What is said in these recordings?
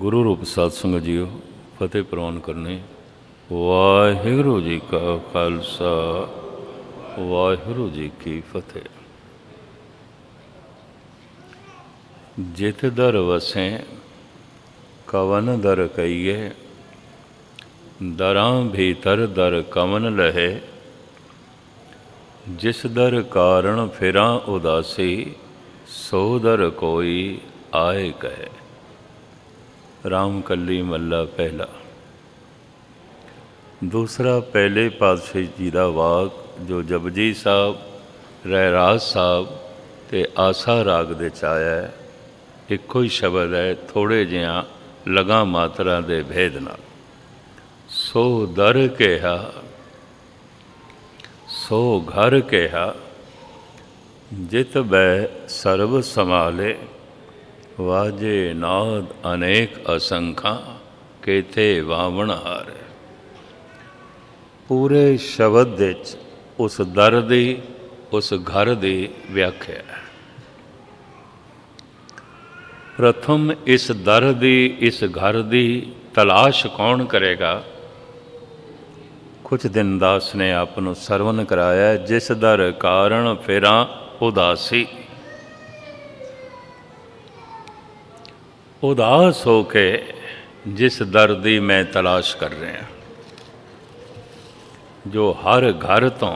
गुरु रूप साध संगत जीओ फतेह प्रवान करने। वाहिगुरु जी का खालसा वाहिगुरु जी की फतेह। जित दर वसें कवन दर कहिए, दरां भीतर दर कवन लहे। जिस दर कारण फिरां उदासी, सो दर कोई आए कहे। रामकली मल्ला पहला। दूसरा पहले पातशाह जी का वाक जो जपजी साहब रहराज साहब ते आसा राग दे आया है। एको ही शब्द है, थोड़े जिहा लगा मात्रा दे भेद नाल। सो दर कहा, सो घर कहा। जित बै सर्व समाले, वाजे नाद अनेक असंख्या केथे वावण हारे। पूरे शब्द विच उस दर दी उस घर दी व्याख्या है। प्रथम इस दर दी इस घर दी तलाश कौन करेगा? कुछ दिन दास ने आपनों सरवण कराया। जिस दर कारण फिरां उदासी, उदास होके जिस दर दी मैं तलाश कर रहे हैं। जो हर घर तो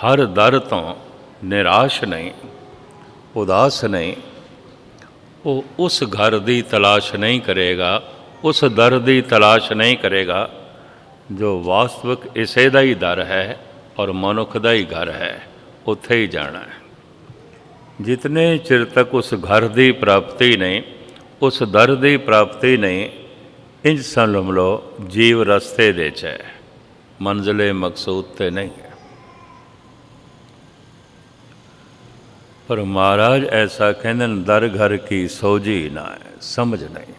हर दर तो निराश नहीं, उदास नहीं, वो उस घर दी तलाश नहीं करेगा, उस दर दी तलाश नहीं करेगा जो वास्तविक इसे दा ही दर है और मनुख दा ही घर है। उत्थे ही जाना है। जितने चिर तक उस घर दी प्राप्ति नहीं, उस दर की प्राप्ति नहीं, इंज समझ लो जीव रस्ते दे है, मंजिले मकसूद ते नहीं है। पर महाराज ऐसा कहन दर घर की सोझी ना है, समझ नहीं।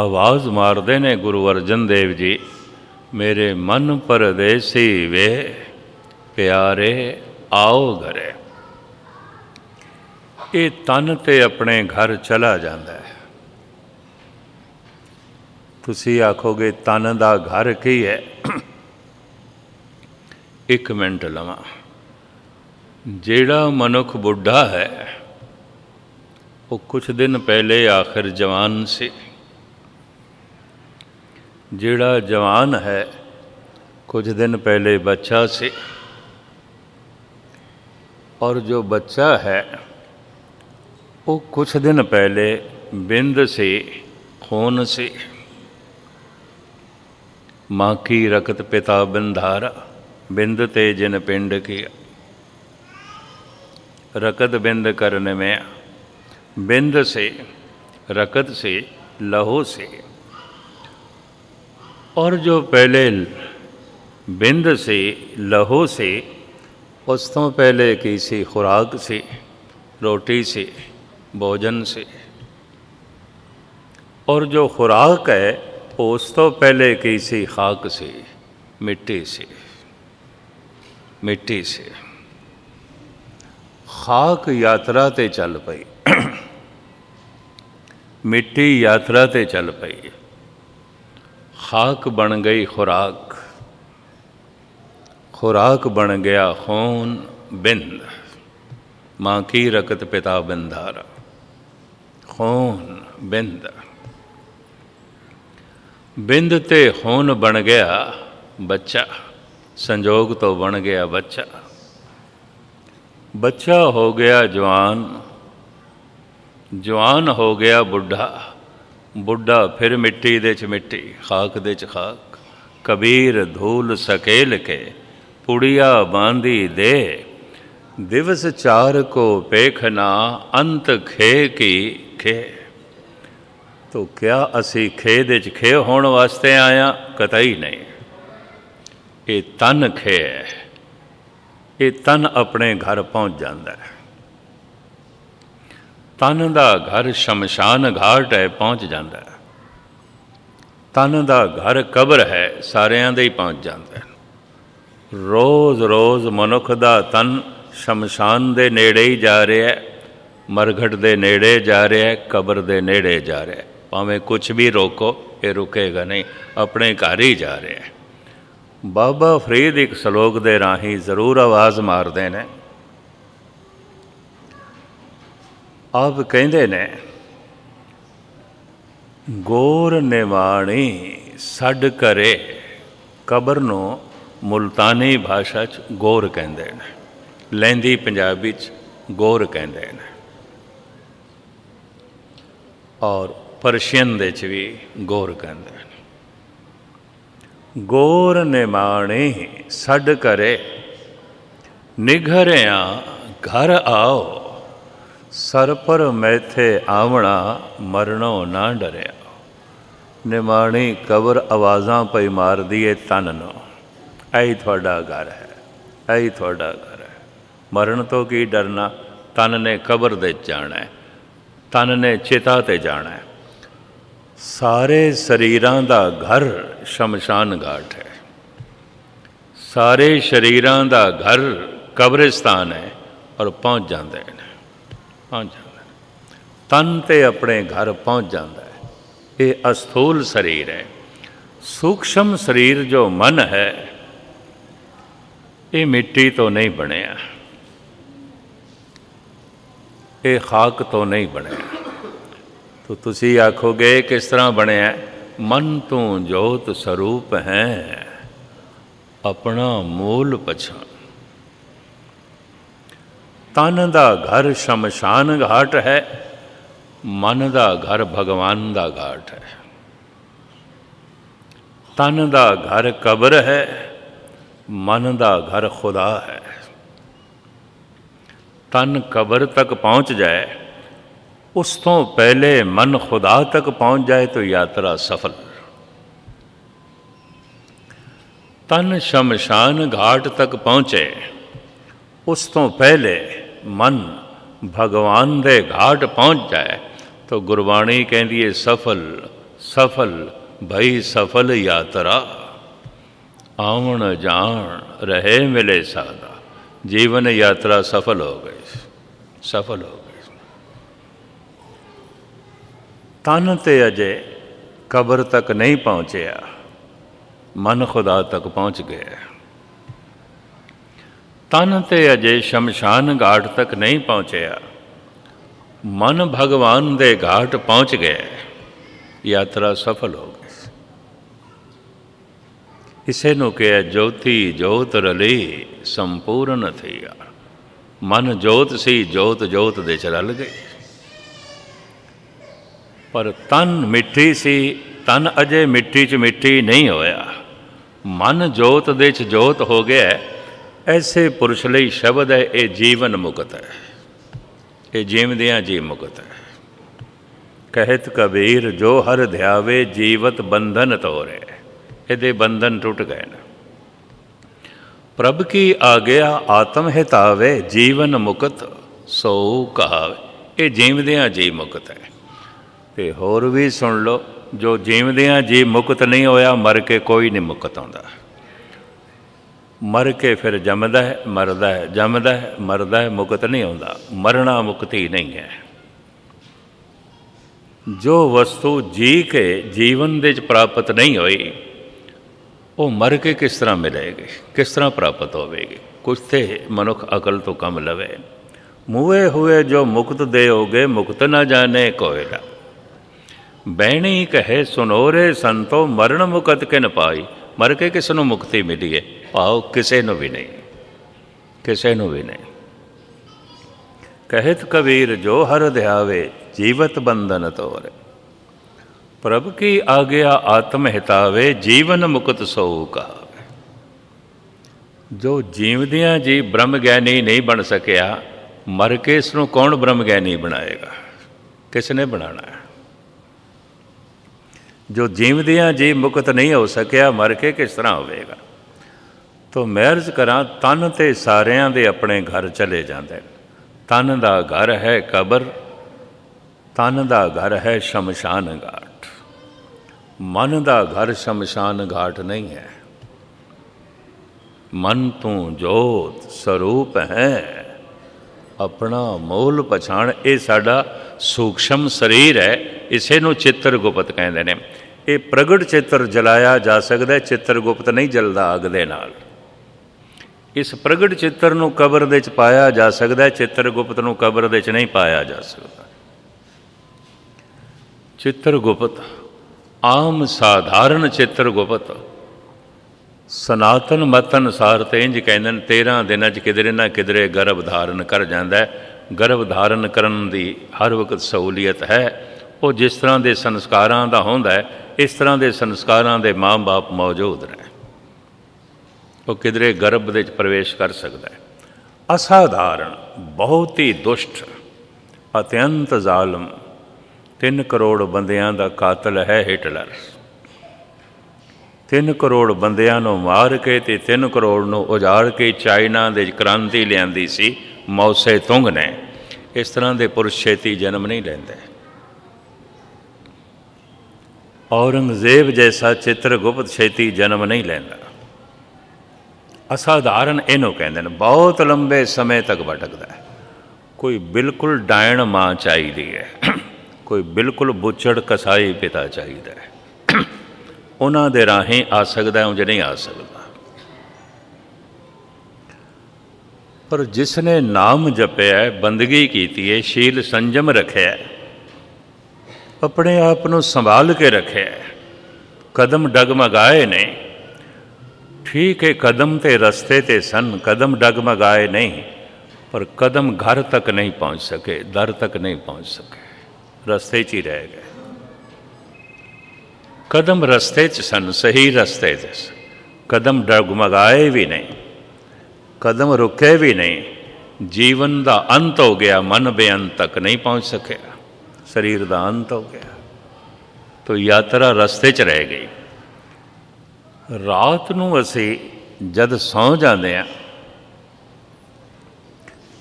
आवाज़ मारते ने गुरु अर्जन देव जी, मेरे मन परदेसी वे प्यारे आओ घरे। ये तन ते अपने घर चला जाता है। तुसी आखोगे तन दा घर की है। एक मिनट लवा। जेड़ा मनुख बुढ़ा है वो कुछ दिन पहले आखिर जवान से, जेड़ा जवान है कुछ दिन पहले बच्चा से, और जो बच्चा है वो कुछ दिन पहले बिंद से खून से। माँ की रकत पिता बिंधारा, बिंद ते जिन पिंड किया। रकत बिंद करने में बिंद से, रकत से, लहू से। और जो पहले बिंद से लहू से, उस तो पहले किसी खुराक से, रोटी से, भोजन से। और जो खुराक है उस तो पहले किसी खाक से, मिट्टी से, मिट्टी से। खाक यात्रा ते चल पई, मिट्टी यात्रा ते चल पई। खाक बन गई खुराक, खुराक बन गया खून बिंद। माँ की रकत पिता बिंधारा, खून बिंद। बिंद ते खून बन गया बच्चा, संजोग तो बन गया बच्चा। बच्चा हो गया जवान, जवान हो गया बुढ़ा, बुढ़ा फिर मिट्टी दे च मिट्टी, खाक दे च खाक। कबीर धूल सकेल के पुड़िया बांधी दे, दिवस चार को पेखना अंत खे की खे। तो क्या असी खे दे खे होने वास्ते आया? कतई नहीं। ये तन खे है। ये तन अपने घर पहुँच जाता है। तन का घर शमशान घाट है, पहुँच जाता है। तन का घर कब्र है, सारियां दे ही पहुँच जाता है। रोज़ रोज़ मनुख का तन शमशान दे नेड़े ही जा रहा है, मरघट दे नेड़े जा रहा है, कब्र दे नेड़े जा रहा है। भावें कुछ भी रोको ये रुकेगा नहीं, अपने घर ही जा रहे हैं। बाबा फरीद एक सलोक दे राही जरूर आवाज़ मार देने, आप कहते ने गोर निवाणी सड करे कबर नो मुल्तानी भाषा च गोर कहते हैं, लैंदी पंजाबी च गोर कहते हैं और परशियन दे च भी गोर कहते हैं। गोर निमाणे सड करे निघरिया घर आओ सर पर मैथे आवना मरनो ना डरिया। निमाणी कबर आवाज़ा पई मार दिए तन नो, ऐ थोड़ा घर है, ऐ थोड़ा घर है, मरण तो की डरना, तन ने कबर दे जाना है, तन ने चिता ते जाना है। सारे शरीरां दा घर शमशान घाट है, सारे शरीरां दा घर कब्रिस्तान है और पहुँच जाते हैं, पहुँच जाते हैं, तन ते अपने घर पहुँच जाता है। ये अस्थूल शरीर है। सूक्ष्म शरीर जो मन है ये मिट्टी तो नहीं बने, ये खाक तो नहीं बने, तो तुसी आखोगे किस तरह बने हैं? मन तू ज्योत स्वरूप हैं अपना मूल पछाण। तन दा घर शमशान घाट है, मन दा घर भगवान दा घाट है। तन दा घर कब्र है, मन दा घर खुदा है। तन कब्र तक पहुँच जाए, उस तो पहले मन खुदा तक पहुँच जाए तो यात्रा सफल। तन शमशान घाट तक पहुँचे, उस तो पहले मन भगवान दे घाट पहुँच जाए तो गुरबाणी कहती है सफल सफल भई सफल यात्रा। आवन जान रहे मिले सादा, जीवन यात्रा सफल हो गई, सफल हो गई। तन ते अजय कब्र तक नहीं पहुँचया, मन खुदा तक पहुँच गया। तन ते अजय शमशान घाट तक नहीं पहुँचया, मन भगवान दे घाट पहुँच गए, यात्रा सफल हो गई। इसे नु कहे ज्योति ज्योत रली संपूर्ण थी। मन ज्योत सी, ज्योत ज्योत दे रल गई, पर तन मिट्टी सी, तन अजे मिट्टी च मिट्टी नहीं होया, मन ज्योत दे ज्योत हो गया। ऐसे पुरुष लई शब्द है ये जीवन मुक्त है, ये जीवदियाँ जीव मुक्त है। कहत कबीर जो हर ध्यावे जीवत बंधन तोड़े, ये बंधन टूट गए ना। प्रभु की आज्ञा आत्म हितावे जीवन मुक्त सो कहावे, ये जीवदियाँ जीव मुक्त है। ते होर भी सुन लो, जो जीवदियाँ जीव मुक्त नहीं होया मर के कोई नहीं मुक्त होंदा। मर के फिर जमदा है, मरदा है, जमदा है, मरदा है, मुक्त नहीं होंदा। मरना मुक्ति नहीं है। जो वस्तु जी के जीवन दे प्राप्त नहीं हुई वो मर के किस तरह मिलेगी, किस तरह प्राप्त होगी? कुछ थे मनुख अकल तो कम लवे। मुए हुए जो मुक्त दे हो गए, मुक्त न जाने कोयला। बैणी कहे सुनोरे संतो मरण मुकत के न पाई। मर के किस नूं मुक्ति मिली है? आओ किसे नूं भी नहीं, किसे नूं भी नहीं। कहत कबीर जो हर ध्यावे जीवत बंधन तोरे, प्रभु की आज्ञा आत्म हितावे जीवन मुक्त सो कहावे। जो जीवदियाँ जी ब्रह्म ज्ञानी नहीं बन सकया, मर के इसनों कौन ब्रह्म ज्ञानी बनाएगा? किसने बनाना है? जो जीवदियाँ जी मुक्त नहीं हो सकया, मर के किस तरह होगा? तो मैं अर्ज करा, तन ते सारियां दे अपने घर चले जाते। तन दा घर है कबर, तन दा घर है शमशान घाट। मन दा घर शमशान घाट नहीं है। मन तू ज्योत स्वरूप है अपना मूल पछाण। ये साडा सूक्ष्म शरीर है, इसे नु चित्र गुप्त कहते हैं। ये प्रगट चित्र जलाया जा सकता है, चित्र गुप्त नहीं जलता अग दे नाल। इस प्रगट चित्र नू कबर दे च पाया जा सकता है, चित्र गुप्त नू कबर दे च नहीं पाया जा सकता। चित्र गुप्त आम साधारण चित्र गुप्त सनातन मत अनुसार तो इंज कहते हैं 13 दिन किधरे ना किधरे गर्भ धारण कर जाता है। गर्भ धारण करने की हर वक्त सहूलीयत है। वो जिस तरह के संस्कारों का होता है इस तरह के संस्कारों के माँ बाप मौजूद रहे, वो किधरे गर्भ दे प्रवेश कर सकता है। असाधारण, बहुत ही दुष्ट, अत्यंत जालम 3 करोड़ बंदियां दा कातल है हिटलर। 3 करोड़ बंदियां नू मार के ते 3 करोड़ नू उजाड़ के चाइना दे क्रांति लियांदी सी मौसे तुंग ने। इस तरह दे पुरुष छेती जन्म नहीं लेंदे। औरंगजेब जैसा चित्रगुप्त छेती जन्म नहीं लेंदा। असाधारण इनू कहते हैं, बहुत लंबे समय तक भटकता है। कोई बिल्कुल डायण माँ चाहिए है, कोई बिल्कुल बुचड़ कसाई पिता चाहिए है। उन्होंने दे राहें आ सकता है, उंज नहीं आ सकता। पर जिसने नाम जपया है, बंदगी कीती है, शील संजम रखे है, अपने आप को संभाल के रखे है, कदम डगमगाए नहीं। ठीक है कदम ते रस्ते ते सन, कदम डगमगाए नहीं, पर कदम घर तक नहीं पहुंच सके, दर तक नहीं पहुंच सके, रस्ते च ही रह गए। कदम रस्ते च सन, सही रस्ते च सन, कदम डगमगाए भी नहीं, कदम रुके भी नहीं। जीवन का अंत हो गया, मन बेअंत तक नहीं पहुंच सके, शरीर का अंत हो गया, तो यात्रा रस्ते च रह गई। रात नू असी जद सौ जाते हैं,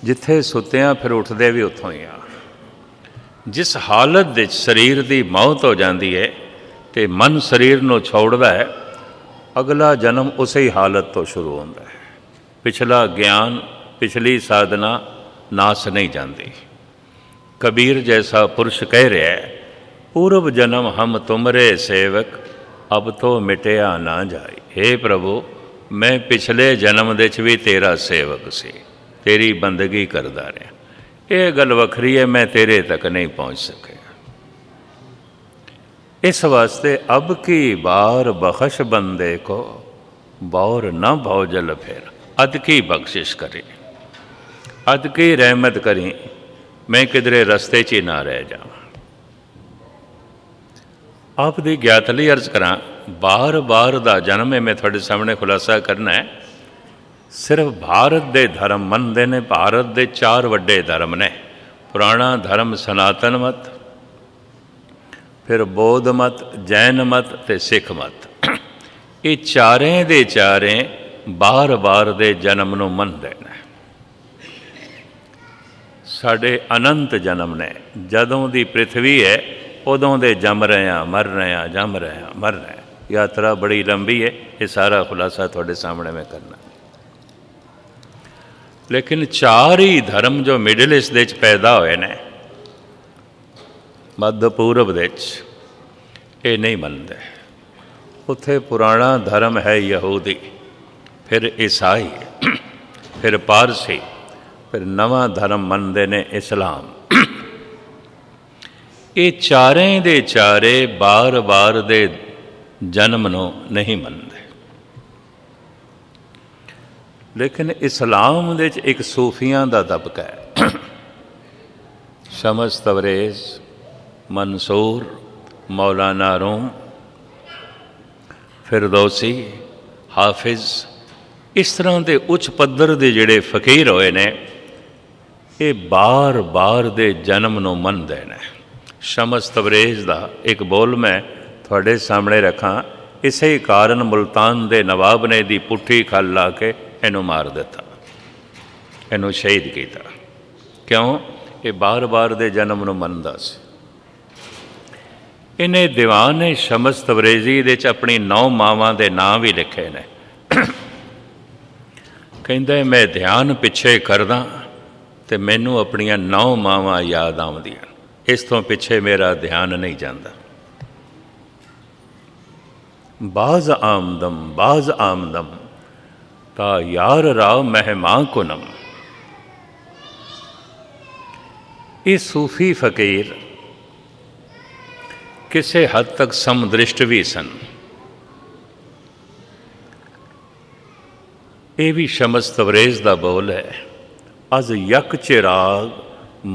जिथे सुते हैं फिर उठते भी उतों ही आ। जिस हालत दे शरीर की मौत हो जाती है तो मन शरीर को छोड़ता है, अगला जन्म उसी हालत तो शुरू होता है। पिछला ज्ञान, पिछली साधना नाश नहीं जाती। कबीर जैसा पुरुष कह रहा है, पूर्व जन्म हम तुमरे सेवक अब तो मिटिया ना जाए। हे प्रभु, मैं पिछले जन्म दे च भी तेरा सेवक सी, तेरी बंदगी करदा रहा। यह गल वखरी है मैं तेरे तक नहीं पहुँच सके। इस वास्ते अब की बार बख्श बंदे को बौर न भौजल फेर, अद की बख्शिश करी, अद की रहमत करी, मैं किधरे रस्ते च ना रह जावां। आप दी ज्ञात लई अर्ज करा, बार बार दा जन्म है, मैं थोड़े सामने खुलासा करना है। सिर्फ भारत दे धर्म मनते हैं, भारत दे 4 वड्डे धर्म ने। पुराना धर्म सनातन मत, फिर बौद्ध मत, जैन मत ते सिख मत। ये चारें दे चारें बार बार दे जन्म नूं मनते हैं। साढ़े अनंत जन्म ने, जदों दी पृथ्वी है उदों दे जम रहे हैं, मर रहे हैं, जम रहे हैं, मर रहे हैं। यात्रा बड़ी लंबी है, ये सारा खुलासा थोड़े सामने में करना। लेकिन 4 ही धर्म जो मिडिल ईस्ट दे पैदा हुए ने, मध्य पूर्व दे, ये नहीं मनते। उत्थे पुराना धर्म है यहूदी, फिर ईसाई, फिर पारसी, फिर नवा धर्म मनते ने इस्लाम। ये चारें दे चारे बार बार दे जन्म नूं नहीं मनते। लेकिन इस्लाम दे च एक सूफियां दा तबका है, शम्स तबरेज, मंसूर, मौलाना रूम, फिरदौसी, हाफिज, इस तरह के उच्च पद्धर दे जिहड़े फकीर होए ने, ये बार बार दे जन्म नूं मनदे ने। शम्स तबरेज का एक बोल मैं थोड़े सामने रखा, इसे कारण मुल्तान के नवाब ने दी पुठी खल ला के इनू मार दिता, इनू शहीद किया। क्यों? ये बार बार दे जन्म नूं मनदा सी। इन्हें दीवाने शम्स तबरेजी दे अपनी 9 मावां दे नां भी लिखे ने। कहिंदा मैं ध्यान पिछे करदा ते मैनू अपनियां 9 मावां याद आउंदियां। इस तो पिछे मेरा ध्यान नहीं जाता। बाज आमदम ता यार राव मेहमा को नम। इस सूफी फकीर किसी हद तक समदृष्ट भी सन, ये भी शम्स तबरेज का बोल है। अज यक चिराग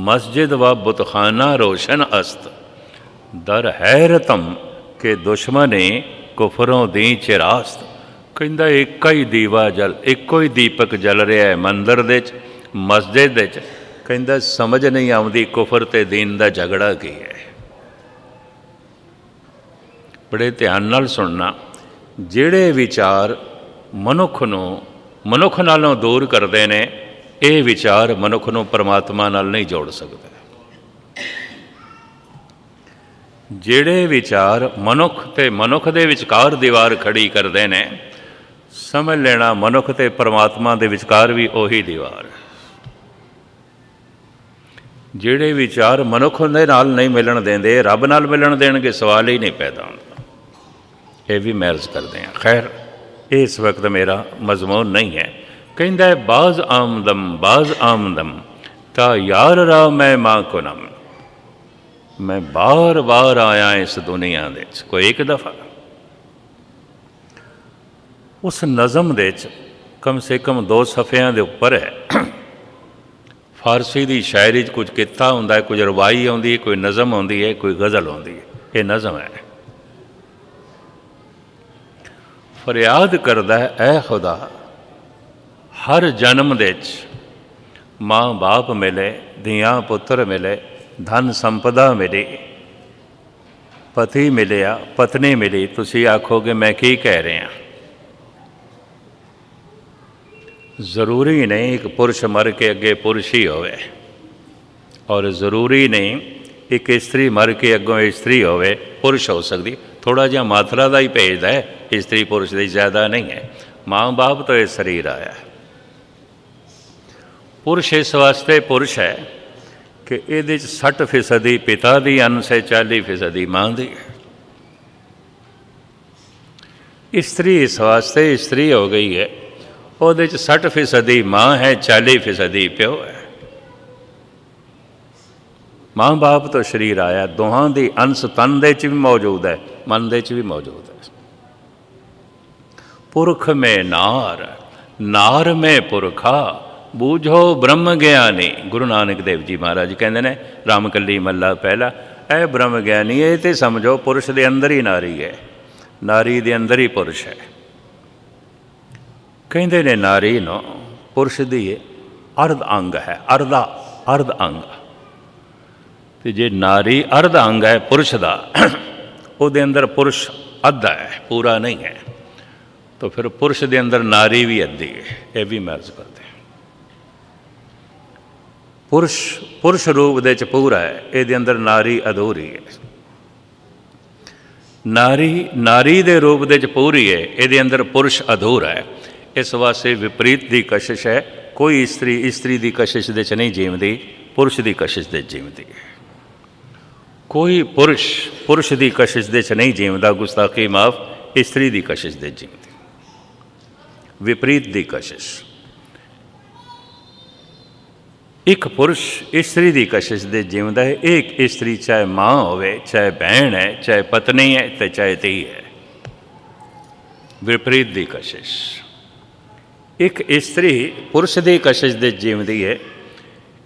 मस्जिद व बुतखाना रोशन अस्त, दर हैरतम के दुश्मने कुफरों दी चिरास्त। कहता एक ही दीवा जल, एक ही दीपक जल रहा है मंदिर दे मस्जिद दे। कहता समझ नहीं आती कुफर ते दीन का झगड़ा की है। बड़े ध्यान नाल सुनना, जेड़े विचार मनुख नूं मनुख नालों दूर करते हैं, ये विचार मनुख नूं परमात्मा नाल नहीं जोड़ सकते। जेड़े विचार मनुख ते मनुख दे विचकार दीवार खड़ी करते हैं, समझ लेना मनुख ते परमात्मा दे विचकार भी ओही दीवार। जेड़े विचार मनुख दे नाल नहीं मिलन देंदे, रब नाल मिलन देण के सवाल ही नहीं पैदा हुंदा। ये भी मैर्ज करते हैं। खैर इस वक्त मेरा मजमून नहीं है। कहता है बाज आमदम ता यार रा मैं माँ को नम। मैं बार बार आया इस दुनिया दे कोई एक दफा। उस नज़म दे कम से कम 2 सफ़ियां दे उपर है। फारसी दी शायरी कुछ किता हुंदा है, कुछ रवाई आउंदी है, कोई नज़म आउंदी है, कोई गज़ल आउंदी है। ये नज़म है। फरियाद करदा है, ऐ खुदा हर जन्म दे माँ बाप मिले, धियाँ पुत्र मिले, धन संपदा मिली, पति मिलिया, पत्नी मिली। तुसी आखोगे मैं की कह रहे हैं। जरूरी नहीं एक पुरुष मर के अगे पुरुष ही होवे, और जरूरी नहीं एक स्त्री मर के अगों स्त्री होवे, पुरुष हो सकती। थोड़ा जहा मात्रा का ही भेजता है, स्त्री पुरुष की ज्यादा नहीं है। माँ बाप तो ये शरीर आया है। पुरुष इस वास्ते पुरुष है कि ये 60% पिता की अंश है, 40% माँ की है। स्त्री इस वास्ते स्त्री हो गई है, और 60% माँ है, 40% प्यो है। माँ बाप तो शरीर आया, दोहां दी अंश तन दे च भी मौजूद है, मन दे च भी मौजूद है। पुरख में नार, नार में पुरखा, बूझो ब्रह्म ज्ञानी। गुरु नानक देव जी महाराज कहते हैं रामकली मल्ला पहला, ऐ ब्रह्म ज्ञानी ये तो समझो पुरुष के अंदर ही नारी है, नारी के अंदर ही पुरुष है। कहते ने नारी नो पुरुष दी अर्ध अंग है, अर्धा अर्ध अंग। तो जे नारी अर्ध अंग है पुरुष का, उसके अंदर पुरुष अद्धा है, पूरा नहीं है। तो फिर पुरुष के अंदर नारी भी अद्धी है। यह भी मर्ज करते हैं। पुरुष पुरुष रूप दे च पूरा है, ये अंदर नारी अधूरी है। नारी नारी दे रूप दे च पूरी है, ये अंदर पुरुष अधूरा है। इस वास्ते विपरीत की कशिश है। कोई स्त्री स्त्री की कशिश दे च नहीं जीवती, पुरुष की कशिश दे जीवती है। कोई पुरुष पुरुष की कशिश दे च नहीं जीवता, गुस्ताखी माफ, स्त्री की कशिश दे जीवती। विपरीत की कशिश। एक पुरुष स्त्री की कशिश दे जीवता है। एक स्त्री चाहे माँ होवे, चाहे बहन है, चाहे पत्नी है, तो चाहे धी है। विपरीत की कशिश। एक स्त्री पुरुष की कशिश दे जीवती है।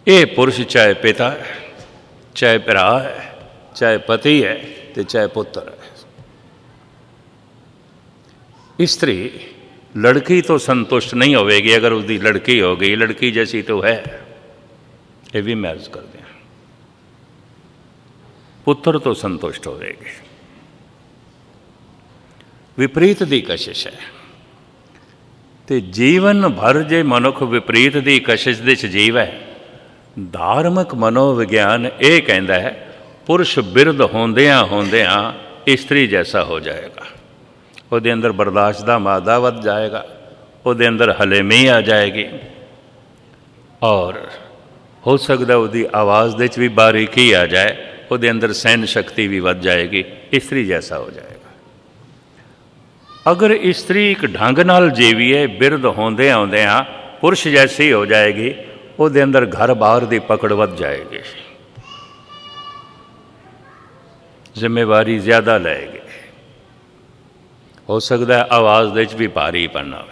ये पुरुष चाहे पिता है, चाहे भरा है, चाहे पति है, तो चाहे पुत्र है। स्त्री लड़की तो संतुष्ट नहीं होगी अगर उसकी लड़की हो गई, लड़की जैसी तो है। ये भी मैर्ज कर दें। पुत्र तो संतुष्ट होएगी। विपरीत की कशिश है। तो जीवन भर जे मनुख विपरीत की कशिश दे जीव है। धार्मिक मनोविज्ञान ये कहता है पुरुष बिरद होंदिया होंदिया स्त्री जैसा हो जाएगा। उसके अंदर बर्दाश्त का मादा वध जाएगा, उसके अंदर हलेमी आ जाएगी, और हो सकता उसकी आवाज़ दे भी बारीकी आ जाए, उसके अंदर सहन शक्ति भी बढ़ जाएगी, स्त्री जैसा हो जाएगा। अगर स्त्री एक ढंग नाल जीवी है बिरद होंदे आंदे हाँ पुरुष जैसी हो जाएगी, उसके अंदर घर बाहर की पकड़ बढ़ जाएगी, जिम्मेवारी ज़्यादा लेगी, हो सकता है आवाज़ भी भारी पना हो,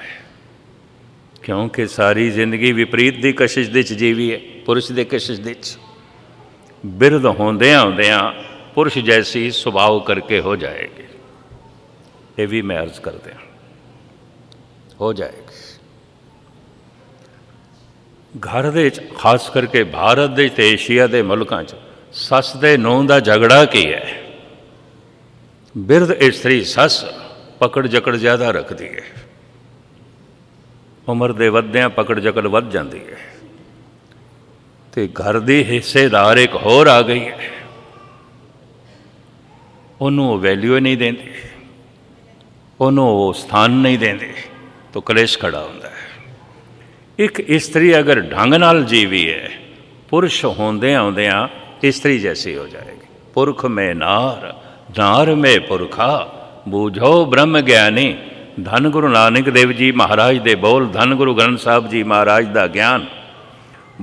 क्योंकि सारी जिंदगी विपरीत की कशिश जीवी है पुरुष की कशिश। बिरद होंदे आंदे पुरुष जैसी सुभाव करके हो जाएगी, ये भी मैं अर्ज कर दिया हो जाएगी। घर दे खास करके भारत दे ते एशिया के मुल्कों सस दे नूंह का झगड़ा की है। बिरद स्त्री सस पकड़ जकड़ ज़्यादा रखती है, उम्र के वधद्या पकड़ जकड़ वध जाती है, तो घर की हिस्सेदार एक होर आ गई है, उन्होंने वैल्यू नहीं देती, उन्होंने स्थान नहीं देती, तो कलेश खड़ा होता है। एक स्त्री अगर ढंग नाल जीवी है पुरुष होंदे आंदियाँ स्त्री जैसी हो जाएगी। पुरख में नार, नार में पुरखा, बूझो ब्रह्म ज्ञानी। धन गुरु नानक देव जी महाराज दे बोल, धन गुरु ग्रंथ साहब जी महाराज दा ज्ञान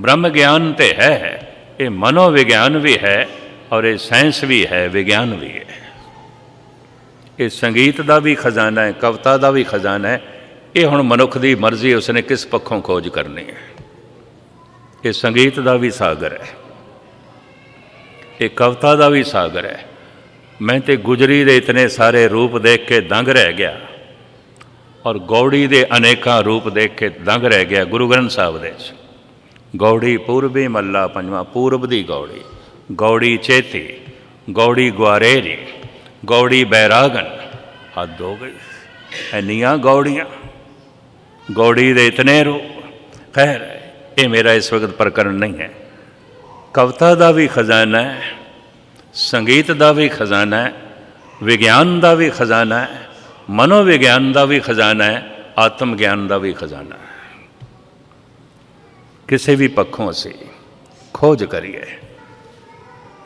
ब्रह्म ज्ञान ते है, ये मनोविज्ञान भी है और ये साइंस भी है, विज्ञान भी है, ये संगीत दा भी खजाना है, कविता दा भी खजाना है। ये हुण मनुख दी मर्जी उसने किस पक्षों खोज करनी है। ये संगीत दा भी सागर है, ये कविता दा भी सागर है। मैं तो गुजरी दे इतने सारे रूप देख के दंग रह गया और गौड़ी दे अनेका रूप देख के दंग रह गया। गुरु ग्रंथ साहब दे गौड़ी पूर्बी मल्ला पंजवा, पूरब दी गौड़ी, गौड़ी चेती, गौड़ी ग्वारेरी, गौड़ी बैरागन, हद हो गई। इनिया गौड़ियाँ, गौड़ी दे इतने रूप। खैर ये मेरा इस वक्त प्रकरण नहीं है। कविता का भी खजाना है, संगीत का भी खजाना है, विज्ञान का भी खजाना है, मनोविज्ञान का भी खजाना है, आत्मज्ञान का भी खजाना है। किसी भी पक्षों से खोज करिए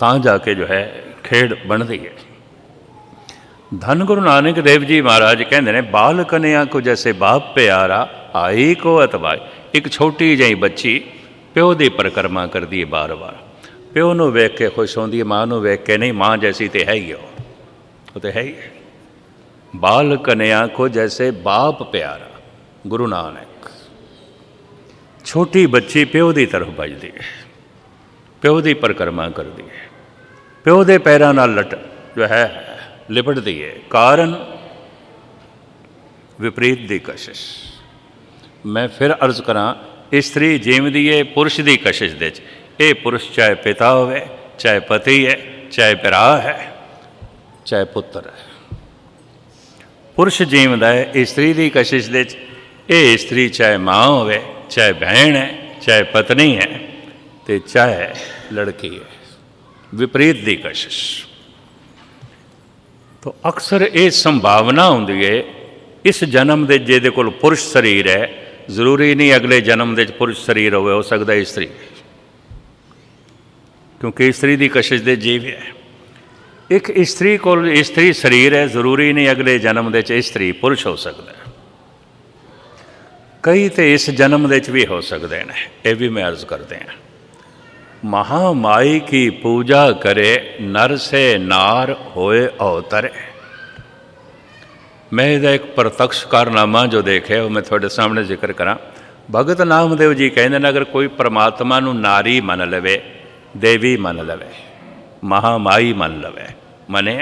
तां जाके जो है खेड़ बनती है। धन गुरु नानक देव जी महाराज कहते हैं, बाल कन्या को जैसे बाप प्यारा आई को अतवाई। एक छोटी जी बच्ची प्यो की परिक्रमा करती है बार बार, प्यो नूं वेख के खुश होंदी है, माँ नूं वेख के नहीं। माँ जैसी तो है ही, वो तो है ही। बाल कन्या को जैसे बाप प्यारा, गुरु नानक। छोटी बच्ची प्यो की तरफ भजदी है, प्यो की परिक्रमा करती है, प्यो के पैरों नाल लट जो है लिपटती है। कारण विपरीत की कशिश। मैं फिर अर्ज करा, स्त्री जीवदी है पुरुष की कशिश दे। ये पुरुष चाहे पिता होवे, चाहे पति है, चाहे भरा है, चाहे पुत्र है, पुरुष जीवदा है स्त्री की कशिश दे। स्त्री चाहे माँ होवे, चाहे बहन है, चाहे पत्नी है, तो चाहे लड़की है, विपरीत की कशिश। तो अक्सर ये संभावना होंदी है, इस जन्म दे जिहदे कोल पुरुष शरीर है, जरूरी नहीं अगले जन्म दे पुरुष शरीर होवे, हो सकता है स्त्री, क्योंकि स्त्री की कशिश दे जीव है। एक स्त्री को स्त्री शरीर है, जरूरी नहीं अगले जन्म दे स्त्री पुरुष हो सकता है। कई तो इस जन्म दे भी हो सकते हैं। ये भी मैं अर्ज करते हैं, महामाई की पूजा करे नर से नार होए अवतरे। मैं इहदा एक प्रत्यक्ष कारनामा जो देखे वो मैं थोड़े सामने जिक्र करा। भगत नामदेव जी कहते हैं, अगर कोई परमात्मा नू नारी मन लवे, देवी मन लवे, महामाई मन लवे, मने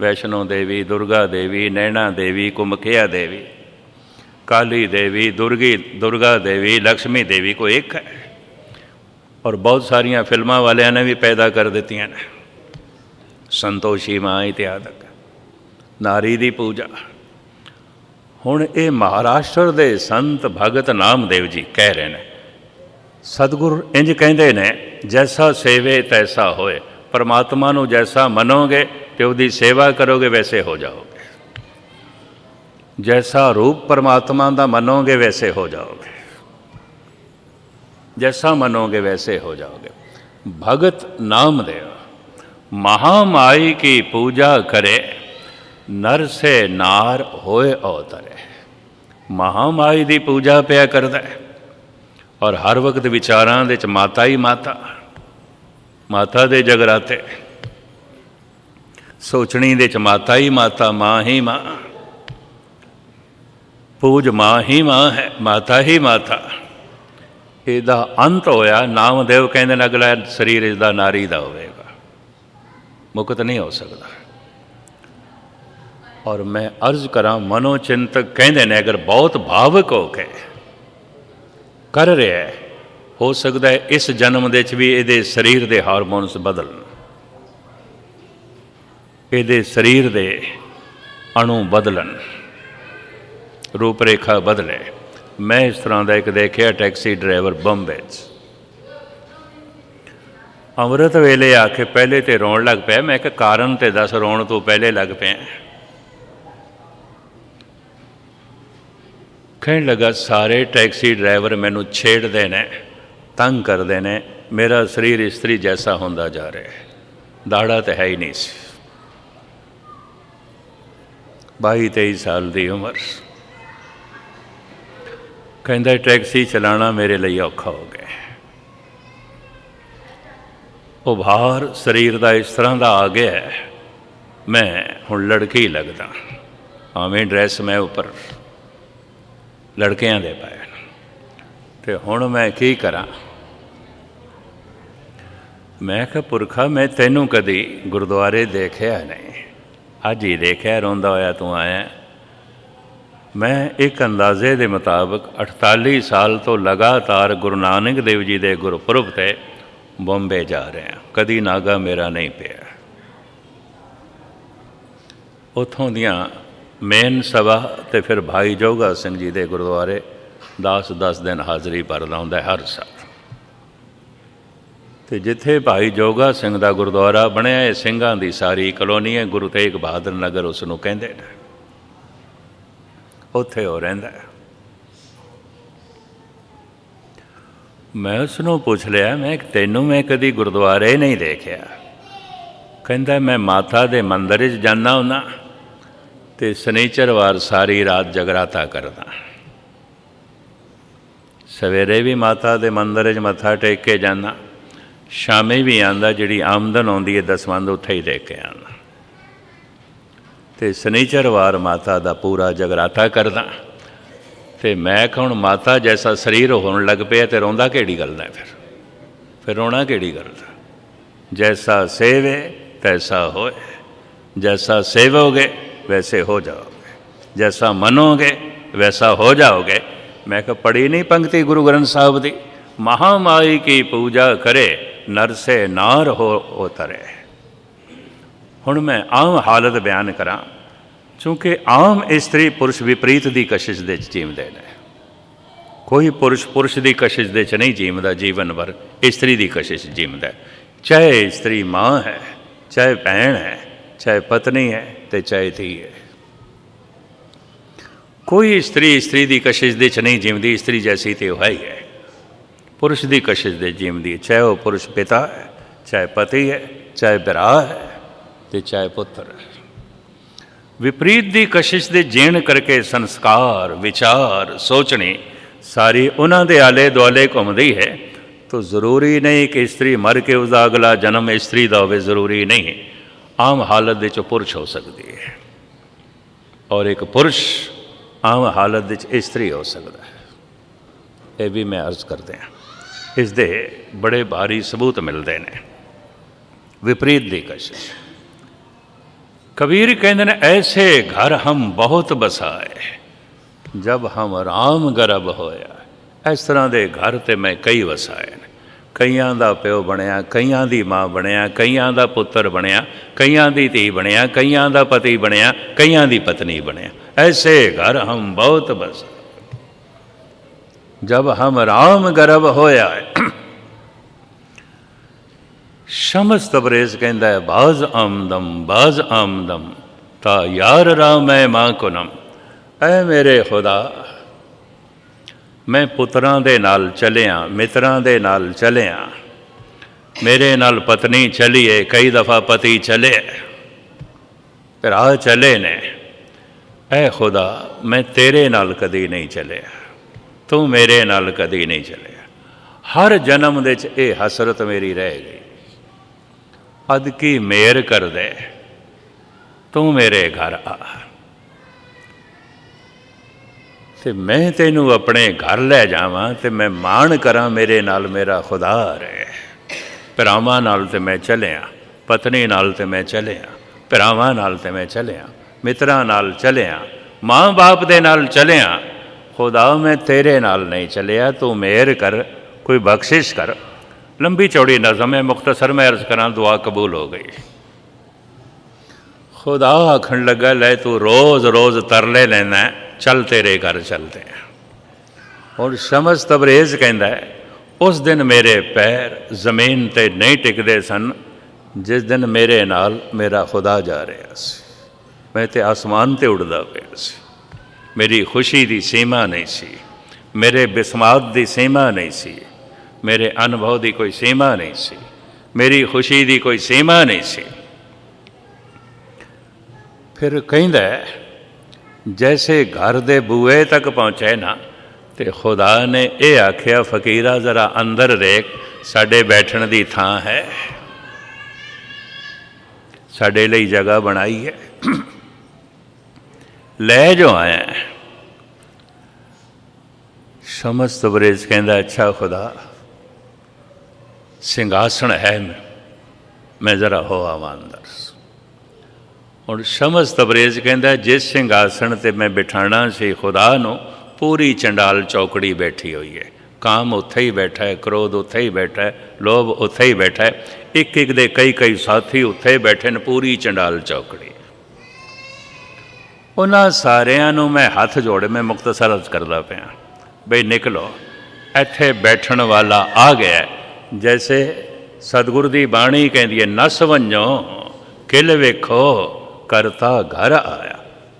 वैष्णो देवी, दुर्गा देवी, नैना देवी, कुमखिया देवी, काली देवी, दुर्गी दुर्गा देवी, लक्ष्मी देवी को एक है। और बहुत सारिया फिल्मां वाले ने भी पैदा कर देती हैं, संतोषी माँ इत्यादि, नारी दी पूजा। हुण ये महाराष्ट्र दे संत भगत नामदेव जी कह रहे हैं, सतगुरु इंज कहते हैं, जैसा सेवे तैसा होए। परमात्मा नू जैसा मनोगे तो उसकी सेवा करोगे वैसे हो जाओगे, जैसा रूप परमात्मा का मनोगे वैसे हो जाओगे, जैसा मनोगे वैसे हो जाओगे। भगत नामदेव महामाई की पूजा करे, नर से नार होए अवतरे। महामाई की पूजा पिया करता है और हर वक्त विचारां दे च माता ही माता, माता दे जगराते, सोचणी दे च माता ही माता, माँ ही माँ, पूज माँ ही माँ है, माता ही माता। इहदा अंत होया। नामदेव कहंदे ने अगला शरीर इसका नारी का होगा, मुक्त नहीं हो सकता। और मैं अर्ज करा, मनोचिंतक कहंदे ने अगर बहुत भावुक होके कर रहा है, हो सकता है इस जन्म दे च भी ये शरीर के हारमोनस बदलन, ये शरीर के अणु बदलन, रूपरेखा बदले। मैं इस तरह का एक देखा टैक्सी ड्राइवर बंबे अमृत वेले आके पहले तो रोन लग पाया। मैं एक कारण तो दस, रोन तो पहले लग पे। कहने लगा सारे टैक्सी ड्राइवर मैनू छेड़ते हैं, तंग करते हैं, मेरा शरीर इस्त्री जैसा होता जा रहा है। दाड़ा तो है ही नहीं सी, 22-23 साल की उम्र। कहता टैक्सी चलाना मेरे लिए औखा हो गया। उभार शरीर का इस तरह का आ गया है, मैं हुण लड़की लगदा। आवें ड्रैस मैं उपर लड़कियां दे पाए, तो हुण मैं की करा। मैं कहा पुरखा, मैं तेनू कदी गुरुद्वारे देखया नहीं, अज ही देखया रोंदा होया तू आया। मैं एक अंदाजे दे मुताबिक 48 साल तो लगातार गुरु नानक देव जी दे गुरपुरब ते बॉम्बे जा रहा, कदी नागा मेरा नहीं पिया। उथों दियां मेन सभा तो फिर भाई जोगा सिंह जी के गुरुद्वारे 10-10 दिन हाज़री भरदा हुंदा हर साल। तो जिथे भाई जोगा सिंह का गुरुद्वारा बनिया है, सिंघां की सारी कलोनी है, गुरु तेग बहादुर नगर उसनूं कहंदे ने, उत्थे हो रहिंदा है। मैं उसनूं पुछ लिया, मैं तैनूं मैं कदी गुरुद्वारे नहीं देखिया। कहंदा मैं माता दे मंदिर च जाना हुंदा ते शनिचरवार सारी रात जगराता करदा, सवेरे भी माता दे मंदिर च मत्था टेक के जाना, शामे भी आंदा, जिहड़ी आमदन आउंदी है दसवंध उत्थे ही दे के आंदा। ते शनिचरवार माता दा पूरा जगराता करदा। ते मैं कहूँ माता जैसा शरीर होण लग पिया ते रोंदा किहड़ी गल दा, फिर रोना किहड़ी गल दा। जैसा सेवे तैसा होए, जैसा सेवोगे वैसे हो जाओगे, जैसा मनोगे वैसा हो जाओगे। मैं कह पढ़ी नहीं पंक्ति गुरु ग्रंथ साहब दी, महामाई की पूजा करे नर से नार हो उतरे। हुण मैं आम हालत बयान करा, चूँकि आम स्त्री पुरुष विपरीत की कशिश दे जीवते हैं। कोई पुरुष पुरुष की कशिश दे नहीं जीवता, जीवन भर स्त्री की कशिश जीवता है। चाहे स्त्री माँ है, चाहे भैन है, चाहे पत्नी है ते चाहे थी है। कोई स्त्री स्त्री की कशिश दे नहीं जीवती, स्त्री जैसी तो है ही है। पुरुष की कशिश दे जीवती है, चाहे वह पुरुष पिता है, चाहे पति है, चाहे भरा है ते चाहे पुत्र है। विपरीत की कशिश दे जीण करके संस्कार, विचार, सोचनी सारी उन्हां दे आले दुआले घूमती है। तो जरूरी नहीं कि स्त्री मर के उसका अगला जन्म स्त्री का होवे, जरूरी नहीं। आम हालत दे चो पुरुष हो सकती है और एक पुरुष आम हालत दे चो स्त्री हो सकता है। ये भी मैं अर्ज करते हैं, इस दे बड़े भारी सबूत मिलते हैं। विपरीत दी कशिश। कबीर कहते हैं ऐसे घर हम बहुत बसाए, जब हम राम गर्भ होया। इस तरह के घर तो मैं कई वसाए, कईयां दा प्यो बनिया, कईयां दी माँ बनिया, कईयां दा पुत्र बनिया, कईयां दी धी बनिया, कईयां दा पति बनिया, कईयां दी पत्नी बनिया। ऐसे घर हम बहुत बस, जब हम राम गर्भ होया। शम्स तबरेज कहता है बाज आमदम ता यार राम मैं माँ कुनम। ऐ मेरे खुदा, मैं पुत्रां दे नाल चलिया, मित्रां दे नाल चलिया, मेरे नाल पत्नी चली है, कई दफ़ा पति चले पर आ चले ने, ऐ खुदा मैं तेरे नाल कदी नहीं चले, तू मेरे नाल कदी नहीं चले। हर जन्म दे च ये हसरत मेरी रह गई, अद की मेहर कर दे तू मेरे घर आ, ते मैं तेनू अपने घर ले जावां ते मैं मान करां मेरे नाल मेरा खुदा रहे। भरावां नाल ते मैं चलिया, पत्नी नाल ते मैं चलिया, भरावां नाल ते मैं चलिया, मित्रां नाल चलिया, माँ बाप दे नाल चलिया, खुदा मैं तेरे नाल नहीं चलिया, तू मेहर कर, कोई बख्शिश कर। लंबी चौड़ी नज़म है, मुख्तसर में अर्ज़ करां, दुआ कबूल हो गई। खुदा आखन लगा, ले तू रोज़ रोज़ तरले लेना है, चल तेरे घर चलते हैं। और शम्स तबरेज़ कहता है, उस दिन मेरे पैर जमीन ते नहीं टिकते सन जिस दिन मेरे नाल मेरा खुदा जा रहा सी, मैं तो आसमान ते उड़दा पिया सी। मेरी खुशी की सीमा नहीं सी, मेरे बिस्मात की सीमा नहीं सी, मेरे अनुभव की कोई सीमा नहीं सी, मेरी खुशी की कोई सीमा नहीं सी। फिर कहता है, जैसे घर दे बूहे तक पहुँचे ना, तो खुदा ने यह आख्या, फकीरा जरा अंदर देख, साढ़े बैठन की थां है, साढ़े लिए जगह बनाई है, ले जो आया। शम्स तबरेज़ कहता, अच्छा खुदा सिंघासन है, मैं जरा हो आवा अंदर। और शम्स तबरेज़ कहता, जिस सिंघासन ते मैं बिठाना सी खुदा नू, पूरी चंडाल चौकड़ी बैठी हुई है, काम उत्थे ही बैठा है, क्रोध उत्थे ही बैठा है, लोभ उत्थे ही बैठा है, एक एक दे कई कई साथी उत्थे बैठे ने, पूरी चंडाल चौकड़ी। उन्हां सारियां नू मैं हथ जोड़े, मैं मुख्तसर अर्ज़ करदा पिया, बई निकलो, इत्थे बैठण वाला आ गया है। जैसे सतगुरु दी बाणी कहती है, नस वंजो किल वेखो करता घर आया,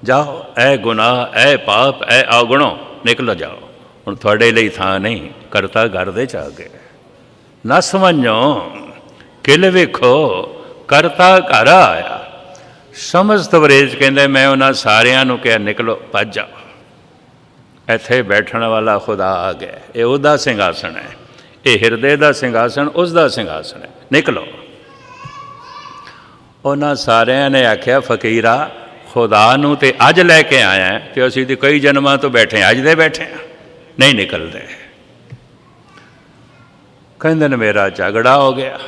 जाओ ऐ गुनाह ऐ पाप ऐ आगुणो निकलो, जाओ हुण तुहाडे लई थां नहीं, करता घर दे च आ गया। नस वंजो किल वेखो करता घर आया। शम्स तबरेज़ कहंदे, मैं उन्हां सारियां नूं कहा, निकलो भज जाओ, ਇੱਥੇ बैठने वाला खुदा आ गया, ये उसका सिंघासन है, ये हिरदे का सिंघासन, उसका सिंघासन है, निकलो। उन्हां सारियां ने आख्या, फकीरा खुदा नूं ते अज लैके आया है, ते असीं ते कई जन्मां तो बैठे, अज दे बैठे नहीं निकलदे। कहंदे ने मेरा झगड़ा हो गया,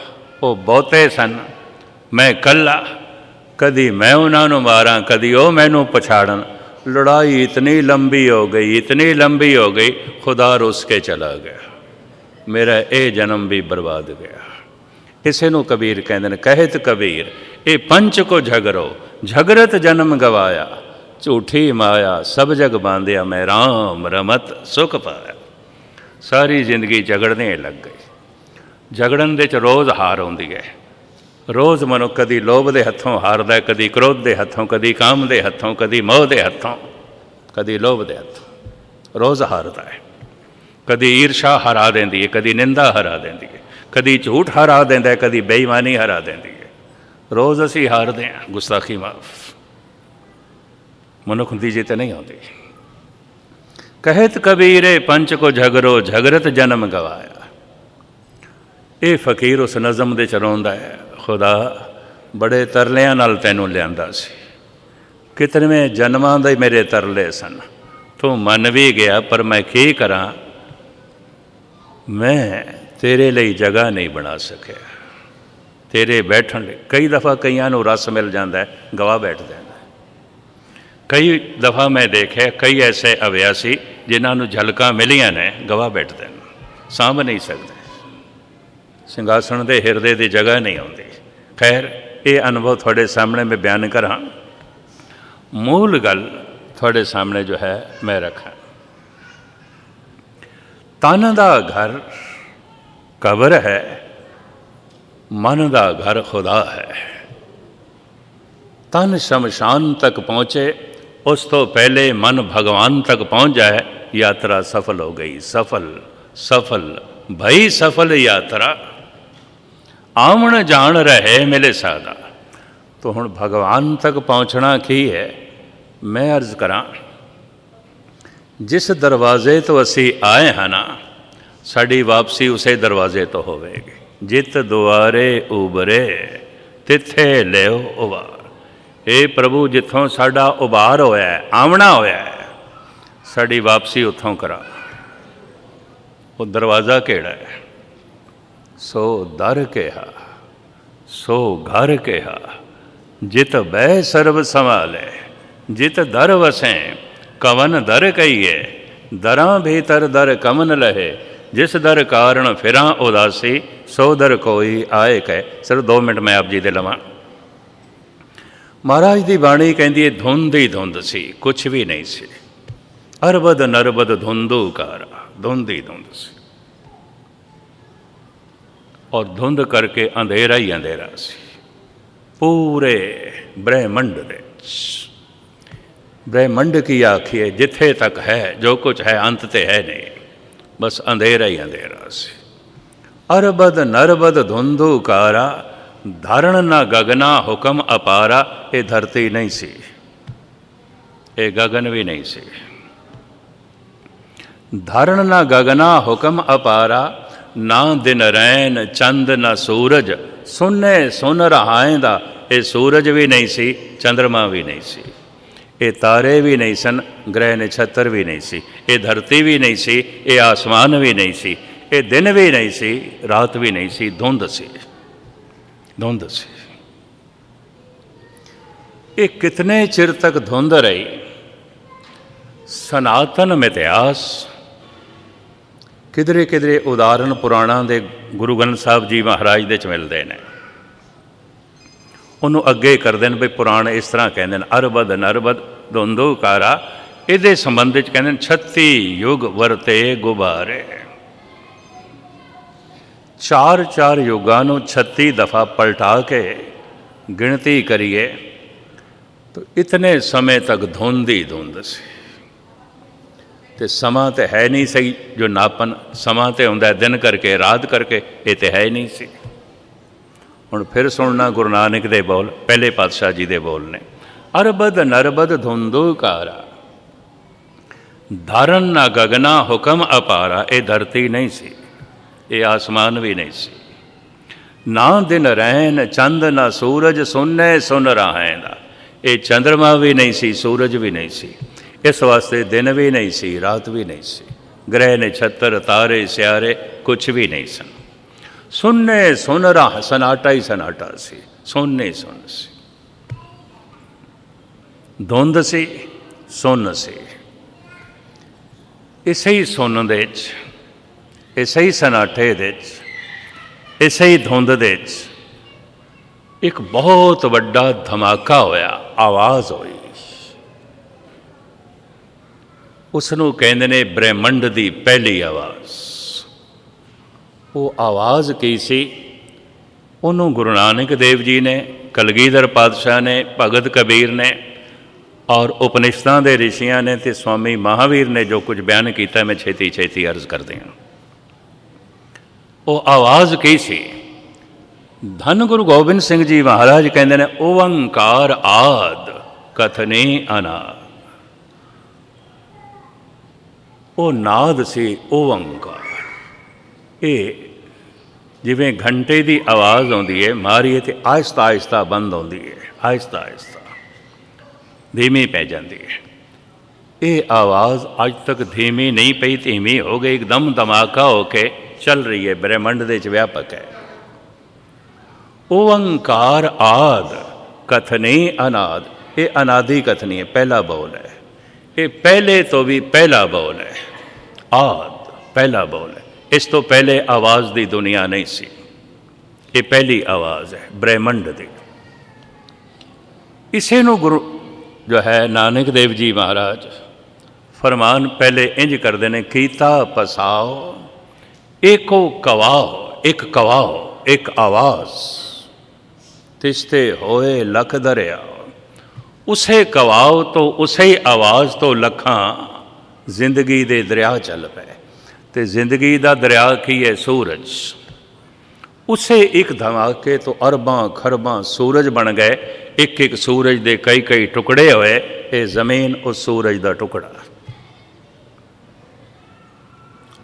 वो बहुते सन, मैं कल्ला, कदी मैं उन्हां नूं मारां, कदी वो मैनूं पछाड़न, लड़ाई इतनी लंबी हो गई, इतनी लंबी हो गई, खुदा रुस के चला गया, मेरा ये जन्म भी बर्बाद गया। इसे नू कबीर कहते हैं, कहत कबीर ए पंच को झगड़ो झगड़त जन्म गवाया, झूठी माया सब जग बांधिया, मैं राम रमत सुख पाया। सारी जिंदगी झगड़ने लग गई, झगड़न दे रोज़ हार आती है, रोज़ मनो कदी लोभ के हथों हारदा, कदी क्रोध के हथों, कदी काम के हथों, कदी मोह के हथों, कदी लोभ के हथों, रोज़ हारदा है। कदी ईर्षा हरा देंदी है, कदी निंदा हरा देंदी है, कदी झूठ हरा देंदा है, कदी बेईमानी हरा देंदी है, रोज़ असी हारदे हैं। गुस्ताखी माफ, मनुख दी जीत नहीं आती। कहत कबीरे पंच को झगड़ो झगड़त जन्म गवाया। ये फकीर उस नज़म दे चरोंदा है, खुदा बड़े तरलियां नाल तैनूं लियांदा सी, कितनेवें जन्मां दे मेरे तरले सन, तू मन भी गया, पर मैं की करां, मैं तेरे लिए जगह नहीं बना सकिया, तेरे बैठन लई। कई दफ़ा कईयां नूं रस मिल जांदा है, गवाह बैठ जांदा है। कई दफ़ा मैं देखिया, कई ऐसे अभ्यासी जिन्हां नूं झलकां मिलियां ने, गवाह बैठदे ने, सांभ नहीं सकदे, सिंघासन दे हिरदे की जगह नहीं आती। खैर ये अनुभव थोड़े सामने मैं बयान करा, मूल गल थोड़े सामने जो है मैं रखा। तन दा घर कबर है, मन दा घर खुदा है। तन शमशान तक पहुँचे, उस तो पहले मन भगवान तक पहुँच जाए, यात्रा सफल हो गई। सफल सफल भई सफल यात्रा। आमण जान रहे मिले सादा। तो हुण भगवान तक पहुँचना की है। मैं अर्ज करा जिस दरवाजे तो असी आए हैं ना साड़ी वापसी उसे दरवाजे तो होवेगी। जित दुआरे उबरे तिथे ले उबार। हे प्रभु जिथों साड़ा उबार होया है आवना होया है साड़ी वापसी उथों करा। वो दरवाज़ा केड़ा है? सो दर केहा सो घर केहा जित बै सर्व संभाले। जित दर वसें कवन दर कहिए दरा भीतर दर कमन लहे। जिस दर कारण फिरा उदासी सो दर कोई आए कह। सिर्फ 2 मिनट मैं आप जी दे लवां। महाराज की बाणी कहती है धुंध ही धुंध सी कुछ भी नहीं सी। अरबद नरबद धुंधुकारा धुंध ही धुंध सी और धुंध करके अंधेरा ही अंधेरा सी पूरे ब्रह्मंड दे। ब्रह्मंड की आखिए जिथे तक है जो कुछ है अंत ते है नहीं बस अंधेरा ही अंधेरा से। अरबद नरबद धुंधुकारा धरण ना गगना हुक्म अपारा। ये धरती नहीं सी ये गगन भी नहीं सी। धरण ना गगना हुक्म अपारा ना दिन रैन चंद ना सूरज सुने सुन रहायदा। ये सूरज भी नहीं सी चंद्रमा भी नहीं सी। ये तारे भी नहीं सन ग्रह नक्षत्र भी नहीं सी। ये धरती भी नहीं सी ये आसमान भी नहीं सी। ये दिन भी नहीं सी रात भी नहीं सी। धुंध सी धुंध सी। ये कितने चिर तक धुंध रही? सनातन इतिहास किधरे किधरे उदाहरण पुराणा दे गुरु ग्रंथ साहब जी महाराज दे च मिलते हैं। उन्होंने अगे करते हैं भी पुराण इस तरह कहते हैं अरबद नरबद धुंधुकारा। ये संबंध कहते 36 युग वरते गुबारे। 4-4 युगां नूं 36 दफा पलटा के गिनती करिए तो इतने समय तक धुंध ही धुंध सी। तो समा तो है नहीं सही जो नापन समा तो हुंदा दिन करके रात करके ये तो है ही नहीं सी। हुण फिर सुनना गुरु नानक दे बोल पहले पातशाह जी दे बोल ने अरबद नरबद धुंधुकारा धारण ना गगना हुक्म अपारा। ये धरती नहीं सी ये आसमान भी नहीं सी। ना दिन रैन चंद ना सूरज सुने सुन रहायदा। ये चंद्रमा भी नहीं सी सूरज भी नहीं सी। इस वास्ते दिन भी नहीं सी रात भी नहीं सी। ग्रह नक्षत्र तारे सियारे कुछ भी नहीं सन। सुनने सुन रहा सनाटा ही सनाटा सी सुनने सुन सी धुंध सी सुन सी। इसे ही सुन दे इसे ही सनाटे दे इसे ही धुंध दे एक बहुत बड़ा धमाका होया आवाज़ हुई। उसनों कहंदे ने ब्रह्मंड दी पहली आवाज़। वो आवाज़ की सी? उन्हों गुरु नानक देव जी ने कलगीधर पातशाह ने भगत कबीर ने और उपनिषदां दे ऋषियां ने ते स्वामी महावीर ने जो कुछ बयान किया मैं छेती छेती अर्ज कर दिया। वो आवाज़ की सी? धन गुरु गोबिंद सिंह जी महाराज कहंदे ने ओंकार आद कथनी अनाद। वो नाद सी ओंकार। ये जिमें घंटे की आवाज़ आती है मारीए तो आहिस्ता आहिस्ता बंद आती है आहिस्ता आहिस्ता धीमी पै जाती है। ये आवाज़ अज तक धीमी नहीं पई धीमी हो गई एकदम धमाका होके चल रही है ब्रह्मंड दे व्यापक है। ओंकार आद कथनी अनाद। ये अनादि कथनी है पहला बोल है। ये पहले तो भी पहला बोल है आद पहला बोल है। इस तो पहले आवाज़ दी दुनिया नहीं सी। ये पहली आवाज़ है ब्रह्मंड दी। इसे नु गुरु जो है नानक देव जी महाराज फरमान पहले इंज कर देने कीता पसाओ एको कवाओ। एक कवाओ एक आवाज़ तिस्ते होए लख दरियाओ। उसे कवाओ तो उसे आवाज़ तो लखां जिंदगी दे दरिया चल पे। ते जिंदगी दा दरिया की है सूरज। उसे एक धमाके तो अरबां खरबां सूरज बन गए। एक एक सूरज दे कई कई टुकड़े होए। ए जमीन उस सूरज दा टुकड़ा।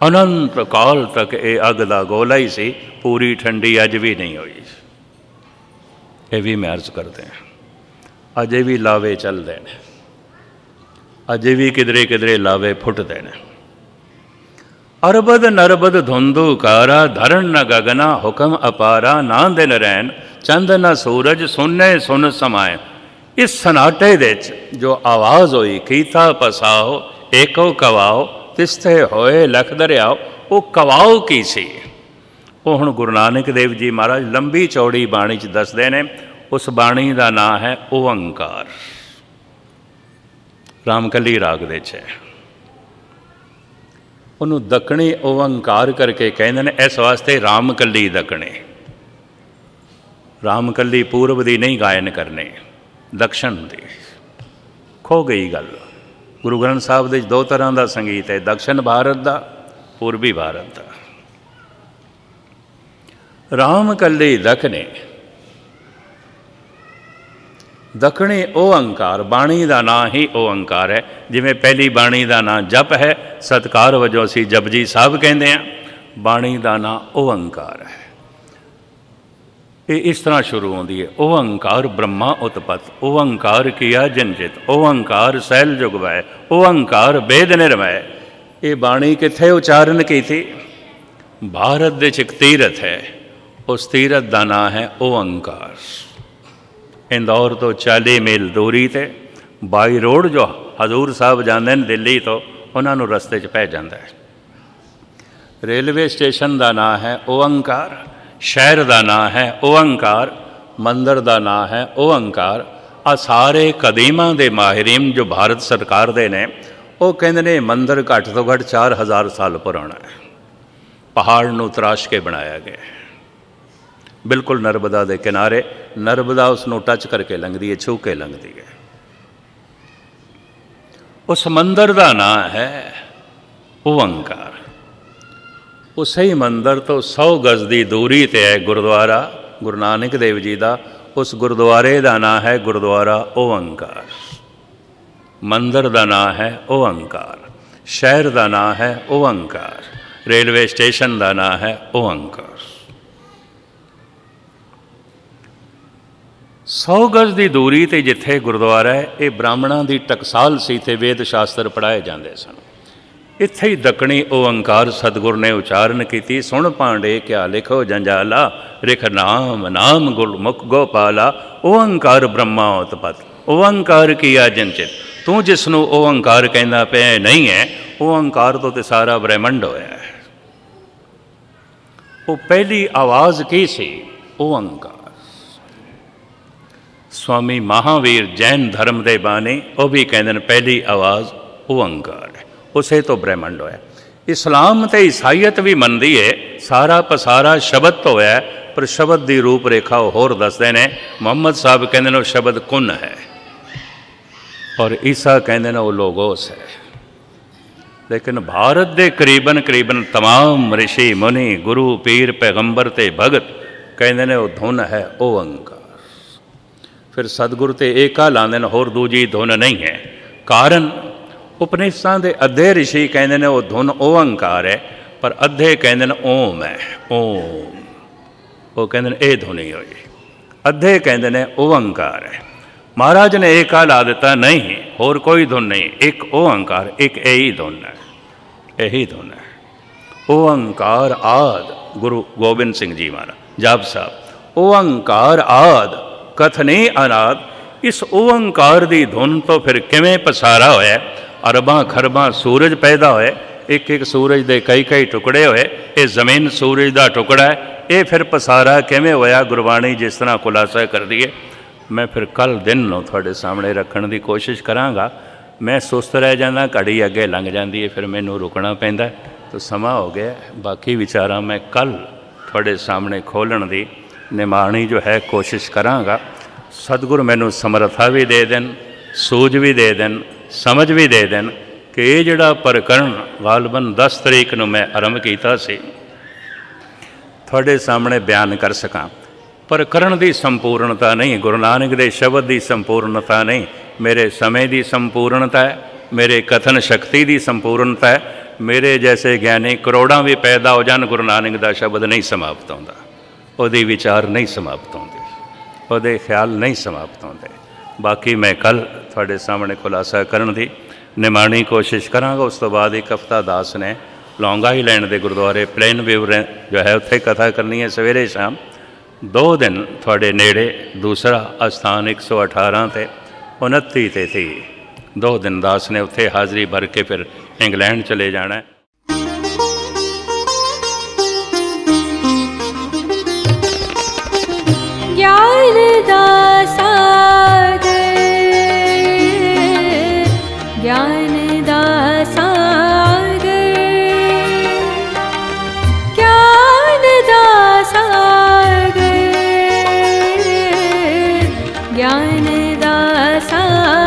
अनंत काल तक ये अग दा गोला ही सी, पूरी ठंडी अज भी नहीं हुई। ये भी मैं अर्ज करते हैं, अजे भी लावे चल देने, अजे भी किधरे किधरे लावे फुट देने। अरबद नरबद धुंधु कारा, धरण न गगना हुक्म अपारा। ना दिन रैन चंद न सूरज, सुने सुन समाए। इस सनाटे दे जो आवाज़ हुई, कीता पसाओ एको कवाओ, तिस्ते होए लख दरियाओ। वो कवाओ की सी? वो हुण गुरु नानक देव जी महाराज लंबी चौड़ी बाणी च दसदे ने। उस बाणी का नाम है ओंकार। रामकली राग दे उन्हों दक्कणी ओंकार करके कहते हैं। इस वास्ते रामकली दक्कणी। रामकली पूर्व की नहीं गायन करने, दक्षिण की। खो गई गल। गुरु ग्रंथ साहब के दो तरह का संगीत है, दक्षिण भारत का, पूर्वी भारत का। रामकली दक्कणी। दक्कणी ओंकार। बाणी का नाम ही ओंकार है। जिमें पहली बाणी का नाम जप है, सत्कार वजों असी जपजी साहब कहते हैं। बाणी का नाम ओंकार है। ये इस तरह शुरू होती है। ओंकार ब्रह्मा उत्पत्त, ओंकार किया जनचित, ओंकार सैल जुगवाए, ओंकार वेद निर्मय। ये बाणी किथे उच्चारण की थी? भारत देश एक तीरथ है, उस तीरथ का नाम है ओंकार। इंदौर तो 40 मील दूरी ते बाई रोड जो हजूर साहब जाते हैं दिल्ली तो उन्होंने रस्ते च पै जाता है। रेलवे स्टेशन का नाम है ओंकार, शहर का नाम है ओंकार, मंदिर का नाम है ओंकार। आ सारे कदीमा के माहिरीन जो भारत सरकार के ने वो कहते हैं मंदिर घट तो घट 4000 साल पुराना है। पहाड़ को तराश के बनाया गया है, बिल्कुल नर्मदा के किनारे। नर्मदा उसनों टच करके लंघती है, छू के लंघती है। उस मंदिर का नाम है ओंकार। उस ही मंदिर तो 100 गज की दूरी ते है गुरुद्वारा गुरु नानक देव जी का। उस गुरुद्वारे का नाम है गुरुद्वारा ओंकार, मंदिर का नाम है ओंकार, शहर का नाम है ओंकार, रेलवे स्टेशन का नाम है ओंकार। 100 गज की दूरी ते जिथे गुरुद्वारा है, ये ब्राह्मणों की टकसाल सी ते वेद शास्त्र पढ़ाए जाते सन। इत्थे ही दक्कणी ओंकार सतगुर ने उच्चारण की। सुन पांडे क्या लिखो जंजाला, रिख नाम नाम गुरमुख गोपाला। ओंकार ब्रह्मा उत्पत, ओंकार किया जनचित। तू जिसनों ओंकार कहना पे नहीं है, ओंकार तो ते सारा ब्रह्मंड होया है। वो पहली आवाज़ की सी? ओंकार। स्वामी महावीर जैन धर्म के बानी वह भी कहते हैं पहली आवाज़ ओंकार है, उसे तो ब्रह्मंड होया। इस्लाम तो ईसाईयत भी मनती है, सारा पसारा शब्द तो होया। पर शब्द की रूप रेखा होर दसते हैं। मुहम्मद साहब कहते हैं शब्द कुन है, और ईसा कहते हैं वो लोगोस है। लेकिन भारत के करीबन करीबन तमाम ऋषि मुनि गुरु पीर पैगंबर ते भगत कहते हैं वो धुन है ओंकार। फिर सतगुरु तो एका लाते हैं, होर दूजी धुन नहीं है। कारण उपनिषदां के अधे ऋषि कहते हैं वो धुन ओंकार है, पर अधे कहते हैं ओम है। ओम वो कहते हैं ये धुनी होई, अधे कहते हैं ओंकार है। महाराज ने एका ला दिता, नहीं होर कोई धुन नहीं, एक ओंकार, एक यही धुन है, यही धुन है ओंकार आद। गुरु गोबिंद सिंह जी महाराज जाप साहब ओंकार आद कथने अनाद। इस ओंकार की धुन तो फिर किमें पसारा होया। अरबां खरबां सूरज पैदा होए, एक एक सूरज के कई कई टुकड़े होए। ये जमीन सूरज का टुकड़ा है। ये फिर पसारा किमें होया? गुरबाणी जिस तरह खुलासा कर दी है। मैं फिर कल दिन नूं तुहाडे सामने रखण की कोशिश कराँगा। मैं सुस्त रह जाता, घड़ी अगे लंघ जाती है, फिर मैनूं रुकना पैंदा। तो समा हो गया। बाकी विचार मैं कल तुहाडे सामने खोलण की निमाणी जो है कोशिश कराँगा। सतगुरु मैनू समर्था भी दे देन, सूझ भी दे देन, समझ भी दे देन कि ये जिहड़ा प्रकरण गालबन 10 तरीक नूं मैं आरंभ कीता सी। थोड़े सामने बयान कर सका, पर करण की संपूर्णता नहीं, गुरु नानक के शब्द की संपूर्णता नहीं, मेरे समय की संपूर्णता है, मेरे कथन शक्ति की संपूर्णता है। मेरे जैसे ज्ञानी करोड़ों भी पैदा हो जान, गुरु नानक का शब्द नहीं समाप्त होता, उसके विचार नहीं समाप्त होते, उसके ख्याल नहीं समाप्त होते। बाकी मैं कल थोड़े सामने खुलासा करने की निमाणी कोशिश करांगा। उस तो बाद एक हफ्ता दास ने लौंगा आइलैंड के गुरुद्वारे प्लेन व्यू जो है उत्थे कथा करनी है, सवेरे शाम 2 दिन थोड़े नेड़े दूसरा अस्थान 118 से 29 से थी। 2 दिन दास ने उत्थे हाज़री भर के फिर इंग्लैंड चले जाना है। ज्ञान दासा